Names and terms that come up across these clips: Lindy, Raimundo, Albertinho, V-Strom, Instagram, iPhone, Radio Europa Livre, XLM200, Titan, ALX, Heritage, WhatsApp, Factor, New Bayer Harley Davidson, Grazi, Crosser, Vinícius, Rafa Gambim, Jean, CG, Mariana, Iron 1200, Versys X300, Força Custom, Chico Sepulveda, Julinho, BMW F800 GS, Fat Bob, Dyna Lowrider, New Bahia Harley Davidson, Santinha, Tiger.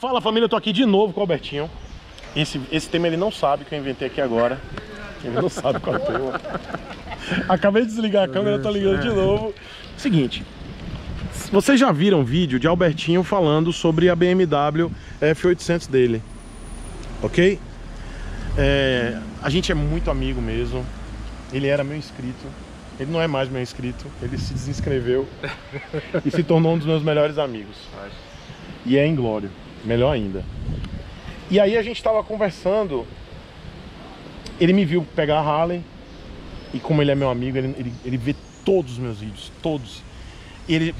Fala família, eu tô aqui de novo com o Albertinho. Esse tema ele não sabe que eu inventei aqui agora. Ele não sabe qual é o tema. Acabei de desligar a câmera, eu tô ligando de novo. Seguinte, vocês já viram vídeo de Albertinho falando sobre a BMW F800 dele, ok? A gente é muito amigo mesmo. Ele era meu inscrito. Ele não é mais meu inscrito. Ele se desinscreveu e se tornou um dos meus melhores amigos. E é inglório, melhor ainda. E aí a gente tava conversando. Ele me viu pegar a Harley. E como ele é meu amigo, ele vê todos os meus vídeos, todos.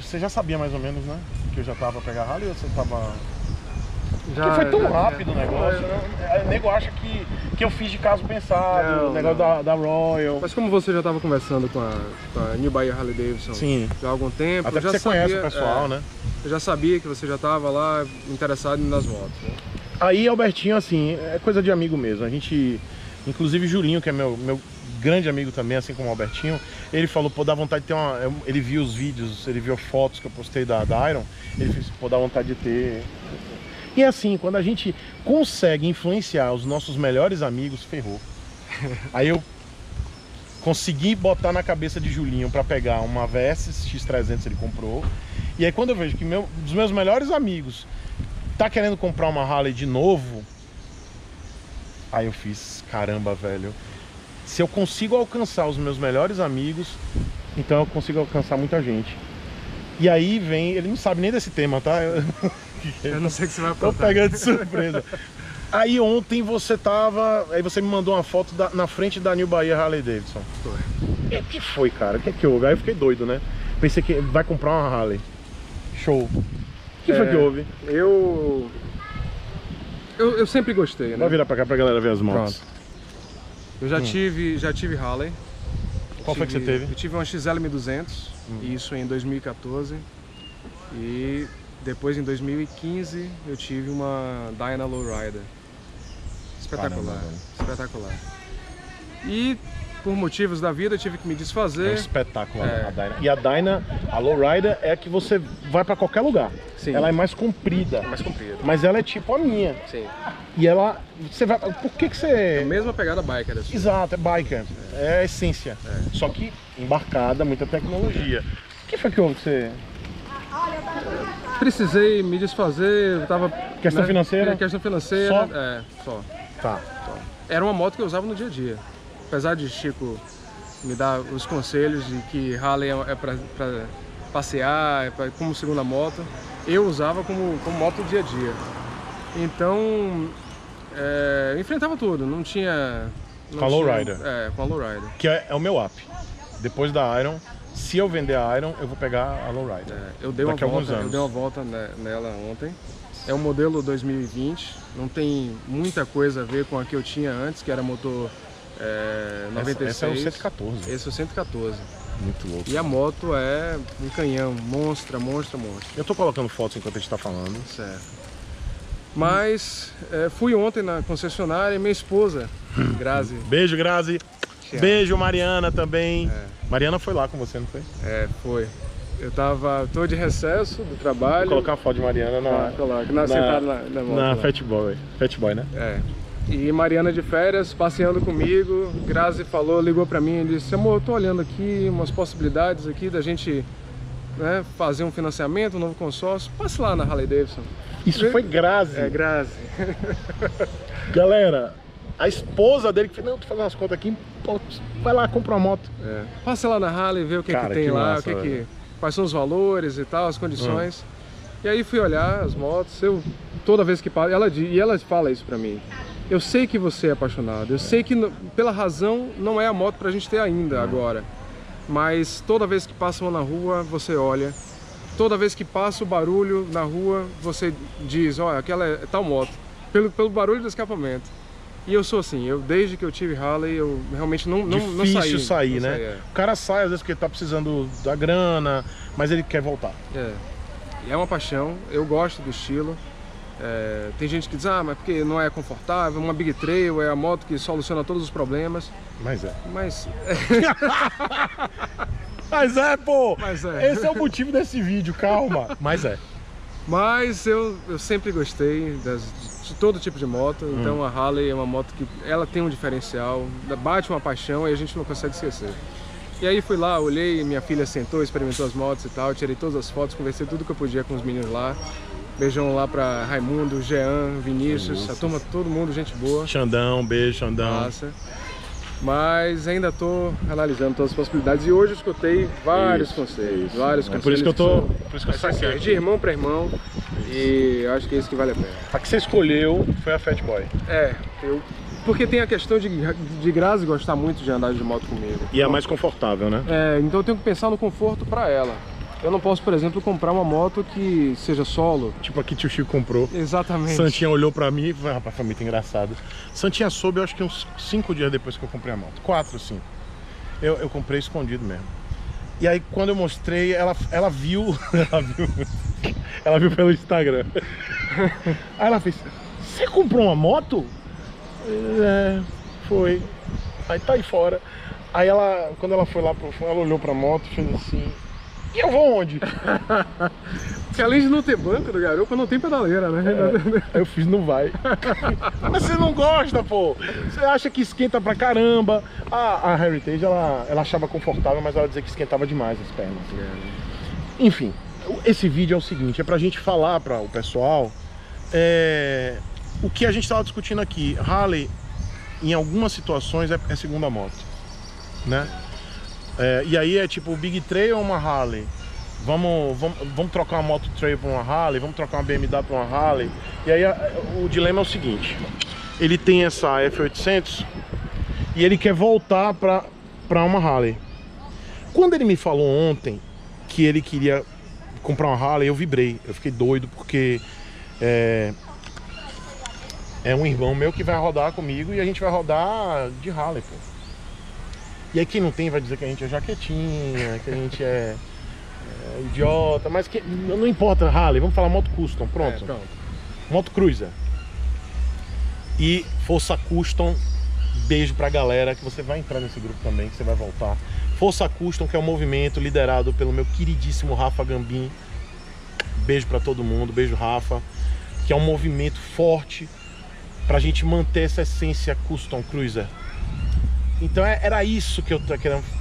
Você já sabia mais ou menos, né? Que eu já tava pegar a Harley ou você tava... Porque foi tão rápido o negócio, né? O nego acha que eu fiz de caso pensado, o negócio da Royal. Mas como você já estava conversando com a New Bayer Harley Davidson já há algum tempo... Até porque você conhece o pessoal, né? Eu já sabia que você já estava lá interessado nas motos, né? Aí, Albertinho, assim, é coisa de amigo mesmo. A gente, inclusive Julinho, que é meu grande amigo também, assim como o Albertinho, ele falou, pô, dá vontade de ter uma... Ele viu os vídeos, ele viu fotos que eu postei da Iron, ele fez, pô, dá vontade de ter... E assim, quando a gente consegue influenciar os nossos melhores amigos, ferrou. Aí eu consegui botar na cabeça de Julinho pra pegar uma Versys X300, ele comprou. E aí quando eu vejo que dos meus melhores amigos tá querendo comprar uma Harley de novo, aí eu fiz, caramba, velho, se eu consigo alcançar os meus melhores amigos, então eu consigo alcançar muita gente. E aí vem, ele não sabe nem desse tema, tá? Eu não sei o que você vai apontar. Tô pegando de surpresa. Aí ontem você tava... Aí você me mandou uma foto na frente da New Bahia Harley Davidson. Foi. O que foi, cara? O que é que houve? Aí eu fiquei doido, né? Pensei que vai comprar uma Harley. Show. O que foi que houve? Eu sempre gostei, né? Vai virar pra cá pra galera ver as motos. Pronto. Eu já tive Harley. Qual foi que você teve? Eu tive uma XLM200, isso em 2014. E... Depois, em 2015, eu tive uma Dyna Lowrider. Espetacular, caramba, espetacular. E, por motivos da vida, eu tive que me desfazer. É um espetáculo a Dyna. E a Dyna, a Lowrider, é a que você vai pra qualquer lugar. Sim. Ela é mais comprida. É mais comprida. Mas ela é tipo a minha. Sim. E ela... Você vai... Por que você... É a mesma pegada biker. Assim. Exato, é biker. É a essência. É. Só que embarcada, muita tecnologia. O que foi que houve que você... Precisei me desfazer, eu tava... Questão financeira? Questão financeira, só? Só. Tá. Era uma moto que eu usava no dia a dia. Apesar de Chico me dar os conselhos de que Harley é pra passear, como segunda moto, eu usava como moto do dia a dia. Então, eu enfrentava tudo, não tinha... Com a Lowrider. Com a Lowrider. Que é o meu up. Depois da Iron... Se eu vender a Iron, eu vou pegar a Lowrider. Eu dei uma volta nela ontem. É um modelo 2020, não tem muita coisa a ver com a que eu tinha antes, que era motor 96. Essa é o 114. Esse é o 114. Muito louco. E a moto é um canhão, monstra. Eu tô colocando fotos enquanto a gente tá falando. Certo. Mas fui ontem na concessionária e minha esposa, Grazi. Beijo, Grazi. Beijo, Mariana também. Mariana foi lá com você, não foi? Foi. Eu tô de recesso do trabalho. Vou colocar a foto de Mariana na Fat Boy. Fat Boy, né? E Mariana de férias, passeando comigo. Grazi ligou pra mim e disse: amor, eu tô olhando aqui umas possibilidades aqui da gente fazer um financiamento, um novo consórcio. Passe lá na Harley Davidson. Isso foi Grazi. Grazi. Galera, a esposa dele que fez, não, tô fazendo umas contas aqui, vai lá, compra uma moto. Passa lá na Harley, vê o que, cara, que tem que lá, massa, quais são os valores e tal, as condições. E aí fui olhar as motos, toda vez que passa, ela fala isso pra mim. Eu sei que você é apaixonado, eu sei que pela razão não é a moto pra gente ter ainda agora. Mas toda vez que passa uma na rua, você olha. Toda vez que passa o barulho na rua, você diz, olha, aquela é tal moto. Pelo barulho do escapamento. E eu sou assim, desde que eu tive Harley, eu realmente não saí. Difícil sair, né? O cara sai às vezes porque ele tá precisando da grana, mas ele quer voltar. É uma paixão, eu gosto do estilo. Tem gente que diz, ah, mas porque não é confortável, uma Big Trail é a moto que soluciona todos os problemas. Mas é. Mas é, pô! Mas é. Esse é o motivo desse vídeo, calma. Mas é. Mas eu sempre gostei de todo tipo de moto, então a Harley é uma moto que ela tem um diferencial, bate uma paixão e a gente não consegue esquecer. E aí fui lá, olhei, minha filha sentou, experimentou as motos e tal, tirei todas as fotos, conversei tudo que eu podia com os meninos lá. Beijão lá pra Raimundo, Jean, Vinícius, a turma, todo mundo, gente boa. Xandão, beijo, Xandão. Nossa. Mas ainda tô analisando todas as possibilidades e hoje eu escutei vários conselhos, vários conselhos. Por isso que eu tô... Por isso que eu saquei. De irmão pra irmão e eu acho que é isso que vale a pena. A que você escolheu foi a Fat Boy. É, eu... Porque tem a questão de Grazi gostar muito de andar de moto comigo. E é mais confortável, né? É, então eu tenho que pensar no conforto pra ela. Eu não posso, por exemplo, comprar uma moto que seja solo. Tipo a que tio Chico comprou. Exatamente. Santinha olhou pra mim e falou, rapaz, foi muito engraçado. Santinha soube, eu acho que uns 5 dias depois que eu comprei a moto. 4 ou 5. Eu comprei escondido mesmo. E aí, quando eu mostrei, ela viu... Ela viu pelo Instagram. Aí ela fez, você comprou uma moto? É, foi. Aí tá aí fora. Aí ela, quando ela foi lá pro fundo, ela olhou pra moto e fez assim... E eu vou onde? Porque além de não ter banco do garupa, não tem pedaleira, né? É, eu fiz, não vai. Mas você não gosta, pô! Você acha que esquenta pra caramba. A Heritage, ela achava confortável, mas ela dizia que esquentava demais as pernas. É. Enfim, esse vídeo é o seguinte, é pra gente falar pra o pessoal o que a gente tava discutindo aqui. Harley, em algumas situações, é segunda moto, né? É, e aí é tipo, o Big Trail ou uma Harley? Vamos trocar uma moto trail para uma Harley? Vamos trocar uma BMW para uma Harley? E aí o dilema é o seguinte, ele tem essa F800 e ele quer voltar para uma Harley. Quando ele me falou ontem que ele queria comprar uma Harley, eu vibrei, eu fiquei doido porque é um irmão meu que vai rodar comigo e a gente vai rodar de Harley, pô. E aí quem não tem vai dizer que a gente é jaquetinha, que a gente é idiota, mas que não importa, Harley, vamos falar moto custom, pronto. É, pronto. Moto cruiser. E Força Custom, beijo pra galera, que você vai entrar nesse grupo também, que você vai voltar. Força Custom, que é um movimento liderado pelo meu queridíssimo Rafa Gambim. Beijo pra todo mundo, beijo Rafa. Que é um movimento forte pra gente manter essa essência custom cruiser. Então era isso que eu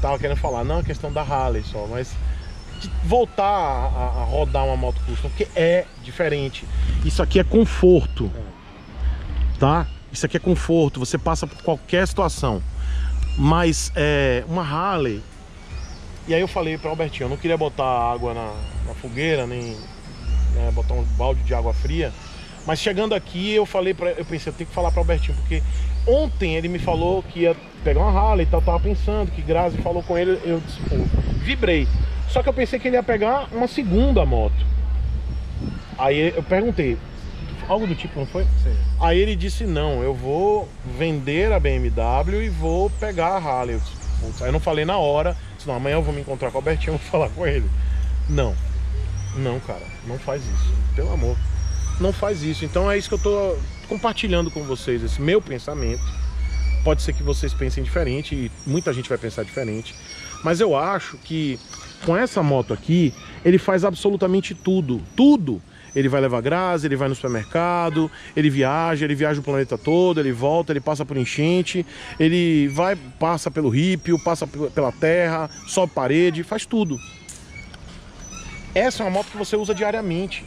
tava querendo falar, não a questão da Harley só, mas de voltar a rodar uma moto custom, porque é diferente. Isso aqui é conforto, tá? Isso aqui é conforto, você passa por qualquer situação. Mas uma Harley... E aí eu falei para o Albertinho, eu não queria botar água na fogueira, nem botar um balde de água fria. Mas chegando aqui, eu pensei, eu tenho que falar para o Albertinho, porque ontem ele me falou que ia pegar uma Harley e tal, tava pensando, que Grazi falou com ele, eu disse, pô, vibrei. Só que eu pensei que ele ia pegar uma segunda moto. Aí eu perguntei, algo do tipo, não foi? Sim. Aí ele disse, não, eu vou vender a BMW e vou pegar a Harley. Eu disse, putz, aí eu não falei na hora, disse, não, amanhã eu vou me encontrar com o Albertinho, eu vou falar com ele. Não, cara, não faz isso, pelo amor. Não faz isso, então é isso que eu tô compartilhando com vocês, esse meu pensamento. Pode ser que vocês pensem diferente e muita gente vai pensar diferente, mas eu acho que com essa moto aqui, ele faz absolutamente tudo, tudo. Ele vai levar Grazi, ele vai no supermercado, ele viaja o planeta todo, ele volta, ele passa por enchente, ele vai, passa pelo rípio, passa pela terra, sobe parede, faz tudo. Essa é uma moto que você usa diariamente.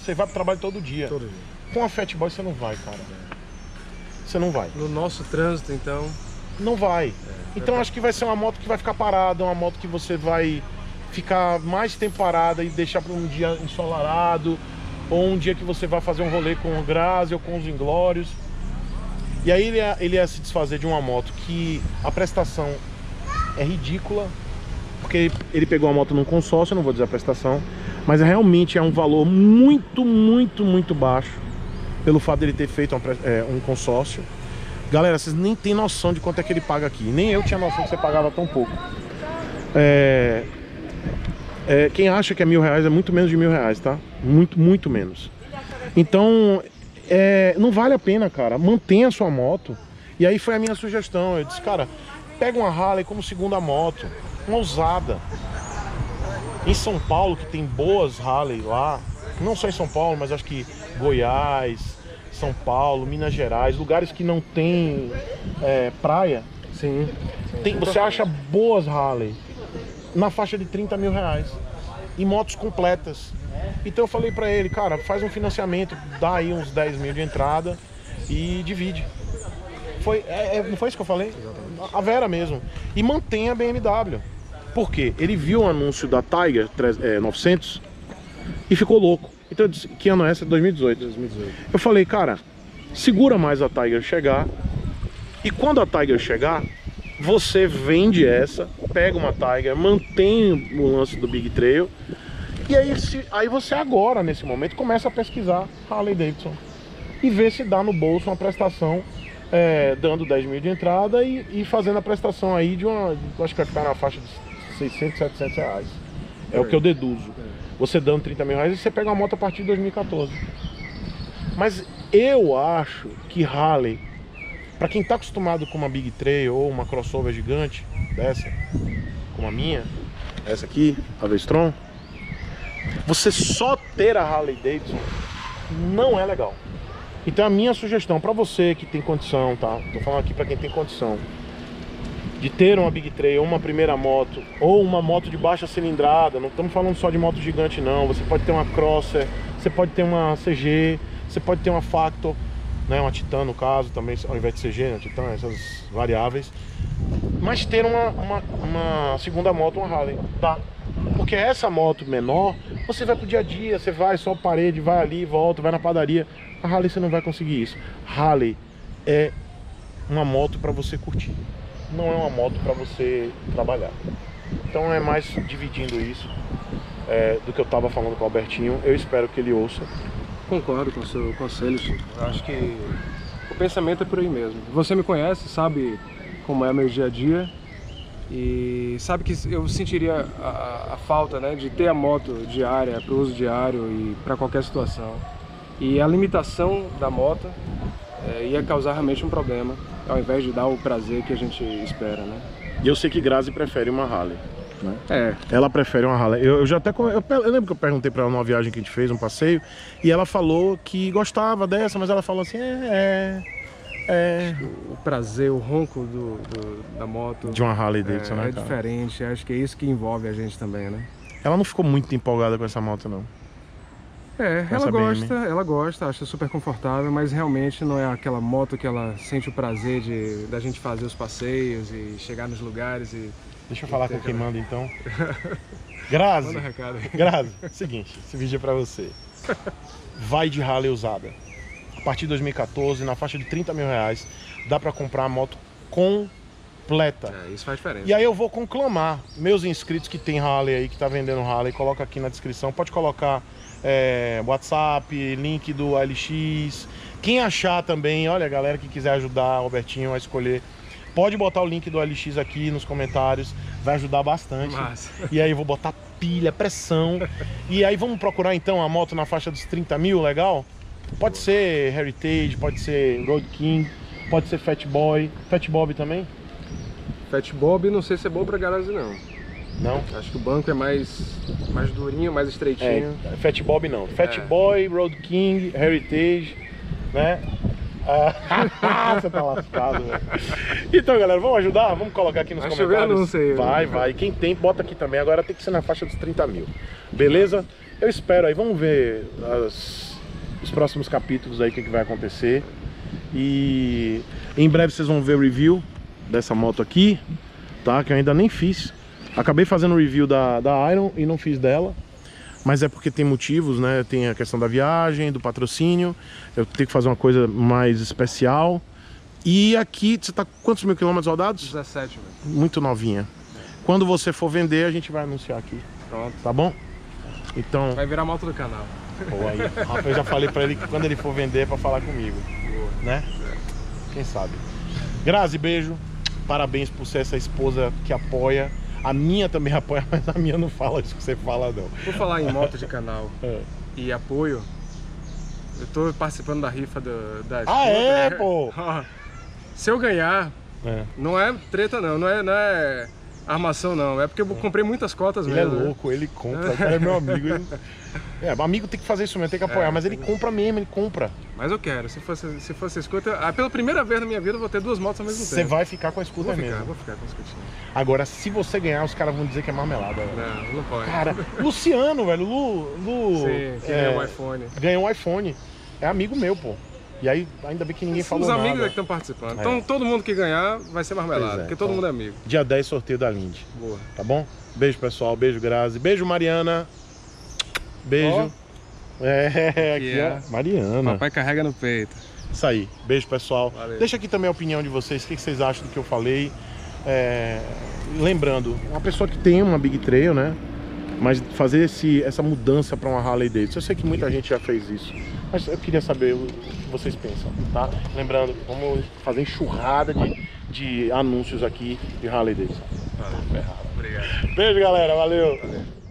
Você vai pro trabalho todo dia. Todo dia. Com a Fat Boy você não vai, cara. Você não vai. No nosso trânsito, então... Não vai. Então acho que vai ser uma moto que vai ficar parada, uma moto que você vai ficar mais tempo parada e deixar para um dia ensolarado, ou um dia que você vai fazer um rolê com o Grazi ou com os Inglórios. E aí ele ia se desfazer de uma moto que a prestação é ridícula, porque ele pegou a moto num consórcio, eu não vou dizer a prestação, mas realmente é um valor muito, muito, muito baixo pelo fato dele ter feito um consórcio. Galera, vocês nem tem noção de quanto é que ele paga aqui. Nem eu tinha noção que você pagava tão pouco. Quem acha que é R$1.000 é muito menos de R$1.000, tá? Muito, muito menos. Então, não vale a pena, cara. Mantenha a sua moto. E aí foi a minha sugestão. Eu disse, cara, pega uma Harley como segunda moto. Uma usada. Em São Paulo, que tem boas Harley lá, não só em São Paulo, mas acho que Goiás, São Paulo, Minas Gerais, lugares que não tem praia. Sim. Tem, você acha boas Harley na faixa de 30 mil reais e motos completas. Então eu falei pra ele, cara, faz um financiamento, dá aí uns 10 mil de entrada e divide. Foi, não foi isso que eu falei? Exatamente. A Vera mesmo. E mantém a BMW. Por quê? Ele viu o anúncio da Tiger 900 e ficou louco. Então eu disse, que ano é essa? 2018. 2018. Eu falei, cara, segura mais a Tiger chegar. E quando a Tiger chegar, você vende essa, pega uma Tiger, mantém o lance do Big Trail. E aí, aí você agora, nesse momento, começa a pesquisar Harley Davidson e ver se dá no bolso uma prestação, dando 10 mil de entrada e fazendo a prestação aí de uma... Acho que vai ficar na faixa de 600, 700 reais. É o que eu deduzo. Você dando 30 mil reais e você pega uma moto a partir de 2014. Mas eu acho que Harley, pra quem tá acostumado com uma Big Trail ou uma crossover gigante dessa, como a minha, essa aqui, a V-Strom, você só ter a Harley Davidson não é legal. Então a minha sugestão para você que tem condição, tá? Tô falando aqui para quem tem condição de ter uma Big Trail ou uma primeira moto ou uma moto de baixa cilindrada, não estamos falando só de moto gigante não, você pode ter uma Crosser, você pode ter uma CG, você pode ter uma Factor, né, uma Titan no caso também, ao invés de CG, né, Titan, essas variáveis, mas ter uma segunda moto, uma Harley, tá? Porque essa moto menor, você vai pro dia a dia, você vai só parede, vai ali, volta, vai na padaria. A Harley você não vai conseguir isso. Harley é uma moto para você curtir, não é uma moto para você trabalhar. Então é mais dividindo isso do que eu tava falando com o Albertinho. Eu espero que ele ouça. Concordo com o seu conselho, Chico. Acho que o pensamento é por aí mesmo. Você me conhece, sabe como é meu dia a dia. E sabe que eu sentiria a falta, né, de ter a moto diária, para o uso diário e para qualquer situação. E a limitação da moto ia causar realmente um problema, ao invés de dar o prazer que a gente espera, né? E eu sei que Grazi prefere uma Harley, né? É. Ela prefere uma Harley. Eu já até... Eu lembro que eu perguntei para ela numa viagem que a gente fez, um passeio, e ela falou que gostava dessa, mas ela falou assim, o prazer, o ronco da moto de uma Harley Davidson é diferente. Acho que é isso que envolve a gente também, né? Ela não ficou muito empolgada com essa moto, não. Ela gosta, acha super confortável, mas realmente não é aquela moto que ela sente o prazer de da gente fazer os passeios e chegar nos lugares e... Deixa eu falar com quem manda, então. Grazi, Grazi, seguinte, esse vídeo é pra você. Vai de Harley usada. A partir de 2014, na faixa de 30 mil reais, dá para comprar a moto completa. Isso faz diferença. E aí eu vou conclamar meus inscritos que tem Harley aí, que tá vendendo Harley, coloca aqui na descrição. Pode colocar WhatsApp, link do ALX. Quem achar também, olha, a galera que quiser ajudar o Albertinho a escolher, pode botar o link do ALX aqui nos comentários, vai ajudar bastante. Massa. E aí eu vou botar pilha, pressão. E aí vamos procurar então a moto na faixa dos 30 mil, legal? Pode ser Heritage, pode ser Road King, pode ser Fat Boy, Fat Bob também? Fat Bob não sei se é bom pra garagem não. Não? Acho que o banco é mais durinho, mais estreitinho. Fat Bob não. Fat Boy, Road King, Heritage, né? Você tá lascado, velho. Então, galera, vamos ajudar? Vamos colocar aqui nos comentários. Eu não sei. Vai. Quem tem, bota aqui também. Agora tem que ser na faixa dos 30 mil. Beleza? Eu espero aí. Vamos ver os próximos capítulos aí, o que vai acontecer. E em breve vocês vão ver o review dessa moto aqui, tá? Que eu ainda nem fiz. Acabei fazendo o review da Iron e não fiz dela. Mas é porque tem motivos, né? Tem a questão da viagem, do patrocínio. Eu tenho que fazer uma coisa mais especial. E aqui, você tá com quantos mil quilômetros rodados? 17 mil. Muito novinha. Quando você for vender, a gente vai anunciar aqui. Pronto. Tá bom? Então... Vai virar a moto do canal. Pô, aí, rapaz, eu já falei pra ele que quando ele for vender é pra falar comigo. Boa. Né? É. Quem sabe. Grazi, beijo. Parabéns por ser essa esposa que apoia. A minha também apoia, mas a minha não fala isso que você fala, não. Vou falar em moto de canal e apoio. Eu tô participando da rifa da... pô! Se eu ganhar, não é treta não, não é Armação não, é porque eu comprei muitas cotas ele mesmo. Ele é louco, né? Ele compra, o cara é meu amigo. Ele... É, amigo tem que fazer isso mesmo, tem que apoiar, mas ele compra mesmo, ele compra. Mas eu quero, se fosse escuta, pela primeira vez na minha vida eu vou ter duas motos ao mesmo tempo. Você vai ficar com a escuta mesmo. Vou ficar com a escutinha. Agora, se você ganhar, os caras vão dizer que é marmelada. Velho. Não, não pode. Cara, Luciano, velho, Lu sim, que ganhou um iPhone. Ganhou um iPhone, é amigo meu, pô. E aí, ainda bem que ninguém falou nada. Os amigos é que estão participando. Então, todo mundo que ganhar vai ser marmelada, porque todo mundo é amigo. Dia 10, sorteio da Lindy. Boa. Tá bom? Beijo, pessoal. Beijo, Grazi. Beijo, Mariana. Beijo. Oh. Aqui, ó. Mariana. Papai carrega no peito. Isso aí. Beijo, pessoal. Valeu. Deixa aqui também a opinião de vocês. O que vocês acham do que eu falei? Lembrando, uma pessoa que tem uma Big Trail, né? Mas fazer essa mudança para uma Harley Davidson, eu sei que muita gente já fez isso, mas eu queria saber o que vocês pensam, tá? Lembrando, vamos fazer enxurrada de anúncios aqui de Harley Davidson. Valeu. Obrigado. Beijo, galera. Valeu.